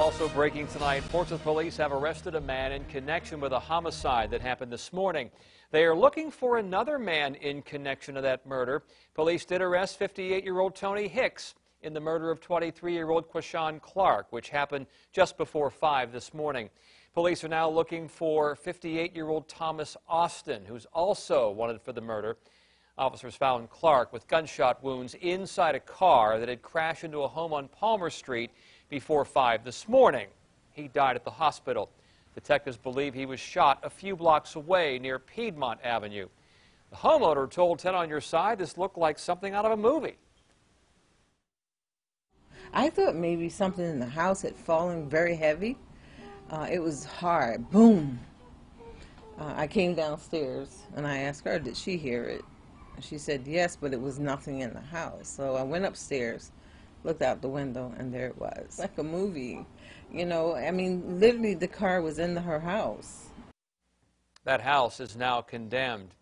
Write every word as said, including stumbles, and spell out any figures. Also breaking tonight, Portsmouth police have arrested a man in connection with a homicide that happened this morning. They are looking for another man in connection to that murder. Police did arrest fifty-eight-year-old Tony Hicks in the murder of twenty-three-year-old Quashan Clark, which happened just before five this morning. Police are now looking for fifty-eight-year-old Thomas Austin, who's also wanted for the murder. Officers found Clark with gunshot wounds inside a car that had crashed into a home on Palmer Street before five this morning. He died at the hospital. Detectives believe he was shot a few blocks away near Piedmont Avenue. The homeowner told ten on Your Side this looked like something out of a movie. I thought maybe something in the house had fallen very heavy. Uh, it was hard. Boom. Uh, I came downstairs and I asked her, did she hear it? She said yes, but it was nothing in the house. So I went upstairs, looked out the window, and there it was. Like a movie, you know. I mean, literally the car was in the, her house. That house is now condemned.